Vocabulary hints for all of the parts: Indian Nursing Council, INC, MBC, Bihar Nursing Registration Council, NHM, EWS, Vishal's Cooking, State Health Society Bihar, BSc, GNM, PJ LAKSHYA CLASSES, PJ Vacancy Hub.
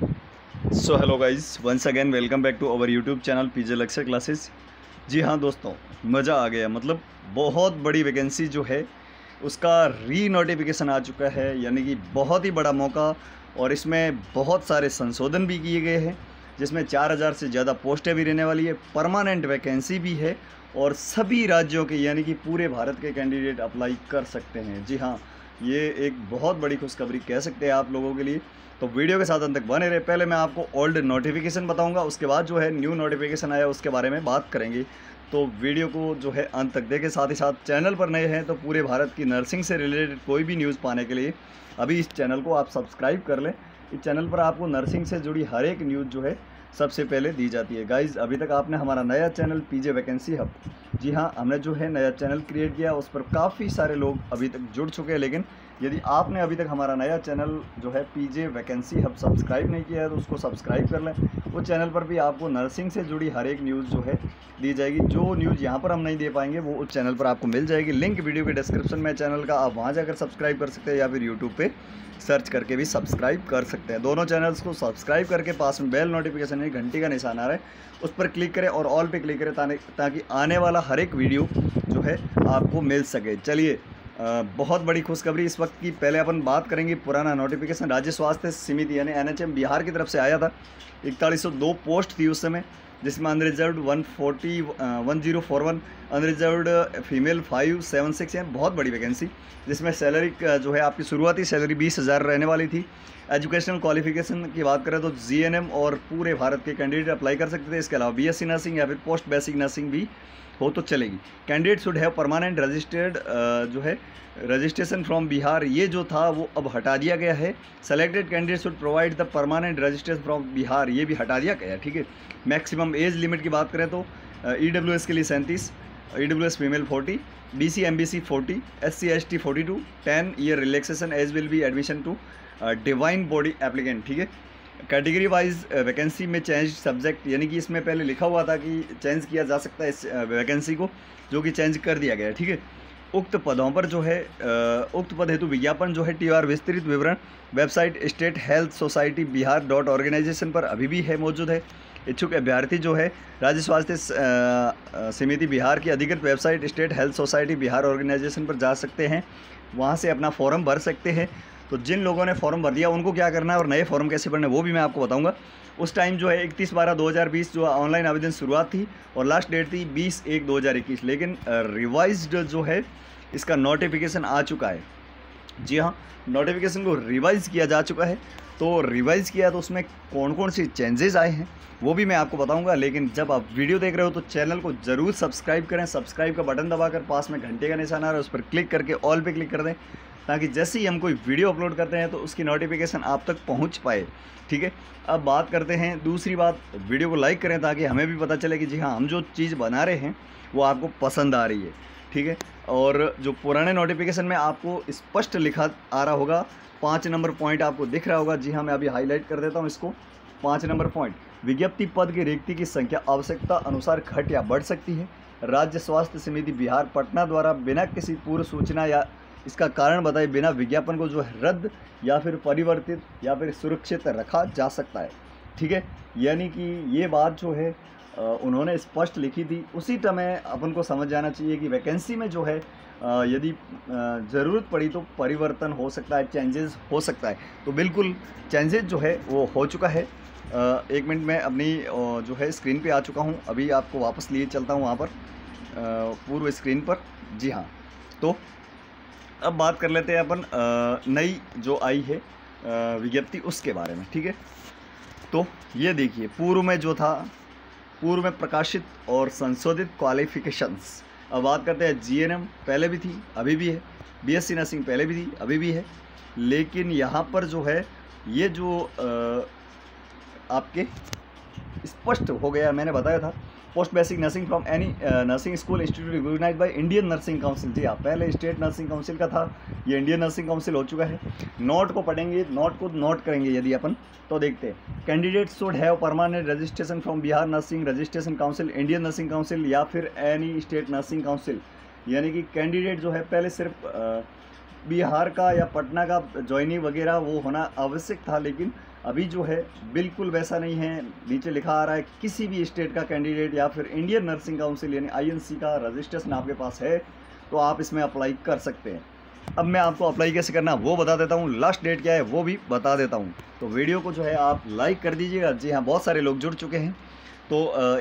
So hello guys, once again welcome back to our YouTube channel PJ Lakshya classes. जी हाँ दोस्तों, मज़ा आ गया। मतलब बहुत बड़ी वैकेंसी जो है उसका री नोटिफिकेशन आ चुका है, यानी कि बहुत ही बड़ा मौका। और इसमें बहुत सारे संशोधन भी किए गए हैं, जिसमें 4000 से ज़्यादा पोस्टें भी रहने वाली है, परमानेंट वैकेंसी भी है और सभी राज्यों के यानी कि पूरे भारत के कैंडिडेट अप्लाई कर सकते हैं। जी हाँ, ये एक बहुत बड़ी खुशखबरी कह सकते हैं आप लोगों के लिए। तो वीडियो के साथ अंत तक बने रहे। पहले मैं आपको ओल्ड नोटिफिकेशन बताऊंगा, उसके बाद जो है न्यू नोटिफिकेशन आया उसके बारे में बात करेंगे। तो वीडियो को जो है अंत तक देखें। साथ ही साथ चैनल पर नए हैं तो पूरे भारत की नर्सिंग से रिलेटेड कोई भी न्यूज़ पाने के लिए अभी इस चैनल को आप सब्सक्राइब कर लें। इस चैनल पर आपको नर्सिंग से जुड़ी हर एक न्यूज़ जो है सबसे पहले दी जाती है। गाइज़, अभी तक आपने हमारा नया चैनल पीजे वैकेंसी हब, जी हाँ, हमने जो है नया चैनल क्रिएट किया, उस पर काफ़ी सारे लोग अभी तक जुड़ चुके हैं। लेकिन यदि आपने अभी तक हमारा नया चैनल जो है पीजे वैकेंसी हब सब्सक्राइब नहीं किया है तो उसको सब्सक्राइब कर लें। वो चैनल पर भी आपको नर्सिंग से जुड़ी हर एक न्यूज़ जो है दी जाएगी। जो न्यूज़ यहाँ पर हम नहीं दे पाएंगे वो उस चैनल पर आपको मिल जाएगी। लिंक वीडियो के डिस्क्रिप्शन में चैनल का, आप वहाँ जाकर सब्सक्राइब कर सकते हैं या फिर यूट्यूब पर सर्च करके भी सब्सक्राइब कर सकते हैं। दोनों चैनल्स को सब्सक्राइब करके पास में बेल नोटिफिकेशन यानी घंटी का निशान आ रहा है उस पर क्लिक करें और ऑल पे क्लिक करें ताकि आने वाला हर एक वीडियो जो है आपको मिल सके। चलिए, बहुत बड़ी खुशखबरी इस वक्त की। पहले अपन बात करेंगे, पुराना नोटिफिकेशन राज्य स्वास्थ्य समिति यानी NHM बिहार की तरफ से आया था। 4102 पोस्ट थी उस समय, जिसमें अनरिजर्व्ड 1041, अनरिजर्व्ड फीमेल 576 है, बहुत बड़ी वैकेंसी। जिसमें सैलरी जो है आपकी शुरुआती सैलरी 20,000 रहने वाली थी। एजुकेशनल क्वालिफिकेशन की बात करें तो GNM और पूरे भारत के कैंडिडेट अप्लाई कर सकते थे। इसके अलावा BSc नर्सिंग या फिर पोस्ट बेसिक नर्सिंग भी हो तो चलेगी। Candidate should have permanent registered जो है रजिस्ट्रेशन फ्रॉम बिहार, ये जो था वो अब हटा दिया गया है। Selected candidate should provide the permanent registration from Bihar, ये भी हटा दिया गया है, ठीक है। मैक्सिमम एज लिमिट की बात करें तो EWS के लिए 37, EWS female 40, BC MBC 40, SC ST 42, 10 year relaxation age will be admission to divine body applicant, ठीक है। कैटेगरी वाइज वैकेंसी में चेंज सब्जेक्ट, यानी कि इसमें पहले लिखा हुआ था कि चेंज किया जा सकता है इस वैकेंसी को, जो कि चेंज कर दिया गया है, ठीक है। उक्त पदों पर जो है उक्त पद हेतु विज्ञापन जो है TR विस्तृत विवरण website state health society bihar.organization पर अभी भी है, मौजूद है। इच्छुक अभ्यर्थी जो है राज्य स्वास्थ्य समिति बिहार की अधिकृत website state health society bihar.organization पर जा सकते हैं, वहाँ से अपना फॉर्म भर सकते हैं। तो जिन लोगों ने फॉर्म भर दिया उनको क्या करना है और नए फॉर्म कैसे भरने वो भी मैं आपको बताऊंगा। उस टाइम जो है 31/12/2020 जो ऑनलाइन आवेदन शुरुआत थी और लास्ट डेट थी 20/1/2021। लेकिन रिवाइज्ड जो है इसका नोटिफिकेशन आ चुका है। जी हाँ, नोटिफिकेशन को रिवाइज़ किया जा चुका है। तो रिवाइज़ किया तो उसमें कौन कौन से चेंजेस आए हैं वो भी मैं आपको बताऊंगा। लेकिन जब आप वीडियो देख रहे हो तो चैनल को ज़रूर सब्सक्राइब करें। सब्सक्राइब का बटन दबाकर पास में घंटे का निशान आ रहा है उस पर क्लिक करके ऑल पे क्लिक कर दें, ताकि जैसे ही हम कोई वीडियो अपलोड करते हैं तो उसकी नोटिफिकेशन आप तक पहुंच पाए, ठीक है। अब बात करते हैं, दूसरी बात, वीडियो को लाइक करें ताकि हमें भी पता चले कि जी हाँ, हम जो चीज़ बना रहे हैं वो आपको पसंद आ रही है, ठीक है। और जो पुराने नोटिफिकेशन में आपको स्पष्ट लिखा आ रहा होगा, 5 नंबर पॉइंट आपको दिख रहा होगा। जी हाँ, मैं अभी हाईलाइट कर देता हूँ इसको। 5 नंबर पॉइंट, विज्ञप्ति पद के रिक्ति की संख्या आवश्यकता अनुसार घट या बढ़ सकती है। राज्य स्वास्थ्य समिति बिहार पटना द्वारा बिना किसी पूर्व सूचना या इसका कारण बताए बिना विज्ञापन को जो है रद्द या फिर परिवर्तित या फिर सुरक्षित रखा जा सकता है, ठीक है। यानी कि ये बात जो है उन्होंने स्पष्ट लिखी थी। उसी समय अपन को समझ जाना चाहिए कि वैकेंसी में जो है यदि ज़रूरत पड़ी तो परिवर्तन हो सकता है, चेंजेस हो सकता है। तो बिल्कुल चेंजेस जो है वो हो चुका है। एक मिनट में अपनी जो है स्क्रीन पे आ चुका हूँ, अभी आपको वापस लिए चलता हूँ वहाँ पर पूर्व स्क्रीन पर। जी हाँ, तो अब बात कर लेते हैं अपन नई जो आई है विज्ञप्ति उसके बारे में, ठीक है। तो ये देखिए, पूर्व में जो था, पूर्व में प्रकाशित और संशोधित क्वालिफिकेशंस। अब बात करते हैं GNM, पहले भी थी अभी भी है, BSc नर्सिंग पहले भी थी अभी भी है, लेकिन यहाँ पर जो है ये जो आपके स्पष्ट हो गया, मैंने बताया था, post basic nursing from any nursing school institute recognised by Indian nursing council. जी हाँ, पहले स्टेट नर्सिंग काउंसिल का था, ये इंडियन नर्सिंग काउंसिल हो चुका है। नोट को पढ़ेंगे, नोट को नोट करेंगे यदि अपन तो देखते हैं, candidate should have permanent registration from Bihar nursing registration council, Indian nursing council या फिर एनी स्टेट नर्सिंग काउंसिल। यानी कि कैंडिडेट जो है पहले सिर्फ बिहार का या पटना का ज्वाइनिंग वगैरह वो होना आवश्यक था, लेकिन अभी जो है बिल्कुल वैसा नहीं है। नीचे लिखा आ रहा है किसी भी स्टेट का कैंडिडेट या फिर इंडियन नर्सिंग काउंसिल यानी INC का रजिस्ट्रेशन आपके पास है तो आप इसमें अप्लाई कर सकते हैं। अब मैं आपको अप्लाई कैसे करना वो बता देता हूँ, लास्ट डेट क्या है वो भी बता देता हूँ। तो वीडियो को जो है आप लाइक कर दीजिएगा। जी हाँ, बहुत सारे लोग जुड़ चुके हैं। तो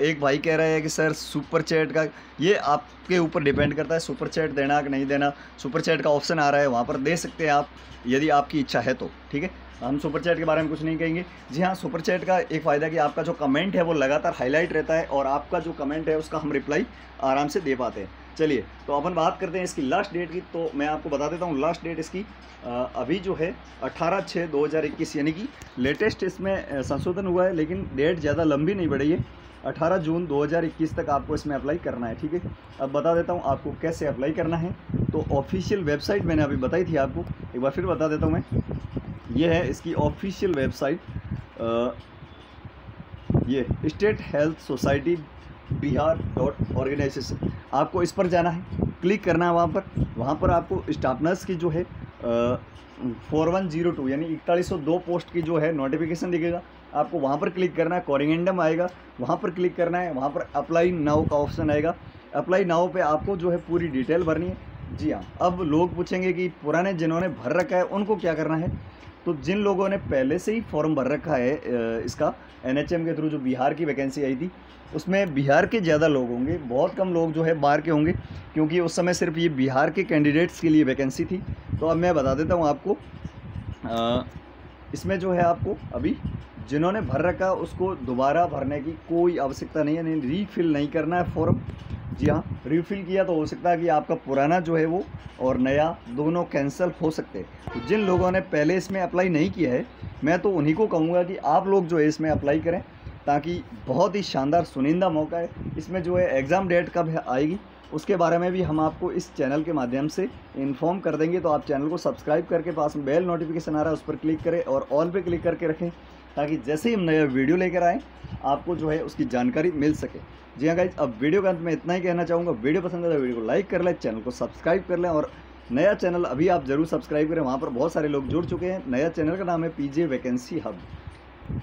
एक भाई कह रहा है कि सर सुपर चैट का, ये आपके ऊपर डिपेंड करता है सुपर चैट देना कि नहीं देना। सुपर चैट का ऑप्शन आ रहा है, वहाँ पर दे सकते हैं आप यदि आपकी इच्छा है तो, ठीक है। हम सुपर चैट के बारे में कुछ नहीं कहेंगे। जी हाँ, सुपर चैट का एक फ़ायदा कि आपका जो कमेंट है वो लगातार हाईलाइट रहता है और आपका जो कमेंट है उसका हम रिप्लाई आराम से दे पाते हैं। चलिए तो अपन बात करते हैं इसकी लास्ट डेट की। तो मैं आपको बता देता हूँ लास्ट डेट इसकी अभी जो है 18/6/2021, यानी कि लेटेस्ट इसमें संशोधन हुआ है, लेकिन डेट ज़्यादा लंबी नहीं बढ़ी है। 18 जून 2021 तक आपको इसमें अप्लाई करना है, ठीक है। अब बता देता हूँ आपको कैसे अप्लाई करना है। तो ऑफिशियल वेबसाइट मैंने अभी बताई थी आपको, एक बार फिर बता देता हूँ मैं। ये है इसकी ऑफिशियल वेबसाइट, ये स्टेट हेल्थ सोसाइटी bihar.organization, आपको इस पर जाना है, क्लिक करना है वहाँ पर। आपको स्टाफ नर्स की जो है 4102 यानी 4102 पोस्ट की जो है नोटिफिकेशन दिखेगा, आपको वहाँ पर क्लिक करना है। कोरिंगेंडम आएगा, वहाँ पर क्लिक करना है। वहाँ पर अप्लाई नाउ का ऑप्शन आएगा, अप्लाई नाउ पे आपको जो है पूरी डिटेल भरनी है। जी हाँ, अब लोग पूछेंगे कि पुराने जिन्होंने भर रखा है उनको क्या करना है। तो जिन लोगों ने पहले से ही फॉर्म भर रखा है इसका NHM के थ्रू जो बिहार की वैकेंसी आई थी, उसमें बिहार के ज़्यादा लोग होंगे, बहुत कम लोग जो है बाहर के होंगे, क्योंकि उस समय सिर्फ ये बिहार के कैंडिडेट्स के लिए वैकेंसी थी। तो अब मैं बता देता हूँ आपको, इसमें जो है आपको अभी जिन्होंने भर रखा उसको दोबारा भरने की कोई आवश्यकता नहीं है, नहीं रीफिल नहीं करना है फॉर्म। जी हाँ, रिफ़िल किया तो हो सकता है कि आपका पुराना जो है वो और नया दोनों कैंसिल हो सकते हैं। तो जिन लोगों ने पहले इसमें अप्लाई नहीं किया है मैं तो उन्हीं को कहूँगा कि आप लोग जो है इसमें अप्लाई करें, ताकि बहुत ही शानदार सुनिंदा मौका है। इसमें जो है एग्ज़ाम डेट कब आएगी उसके बारे में भी हम आपको इस चैनल के माध्यम से इन्फॉर्म कर देंगे। तो आप चैनल को सब्सक्राइब करके पास में बेल नोटिफिकेशन आ रहा है उस पर क्लिक करें और ऑल पे क्लिक करके रखें, ताकि जैसे ही हम नया वीडियो लेकर आएँ आपको जो है उसकी जानकारी मिल सके। जी हाँ गाइज, अब वीडियो के अंत में इतना ही कहना चाहूँगा। वीडियो पसंद आए तो वीडियो को लाइक कर लें, चैनल को सब्सक्राइब कर लें, और नया चैनल अभी आप ज़रूर सब्सक्राइब करें, वहाँ पर बहुत सारे लोग जुड़ चुके हैं। नया चैनल का नाम है PJ वैकेंसी हब।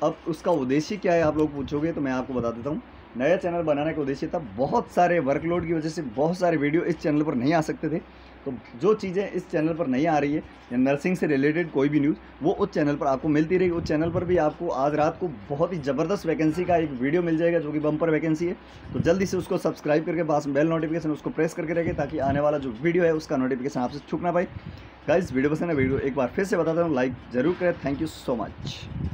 अब उसका उद्देश्य क्या है आप लोग पूछोगे, तो मैं आपको बता देता हूँ। नया चैनल बनाने का उद्देश्य था, बहुत सारे वर्कलोड की वजह से बहुत सारे वीडियो इस चैनल पर नहीं आ सकते थे, तो जो चीज़ें इस चैनल पर नहीं आ रही है या नर्सिंग से रिलेटेड कोई भी न्यूज़ वो उस चैनल पर आपको मिलती रहेगी। उस चैनल पर भी आपको आज रात को बहुत ही ज़बरदस्त वैकेंसी का एक वीडियो मिल जाएगा जो कि बम्पर वैकेंसी है। तो जल्दी से उसको सब्सक्राइब करके पास बेल नोटिफिकेशन उसको प्रेस करके रखें, ताकि आने वाला जो वीडियो है उसका नोटिफिकेशन आपसे छूट ना पाए। गाइस, वीडियो पसंद है वीडियो एक बार फिर से बताता हूँ, लाइक ज़रूर करें। Thank you so much.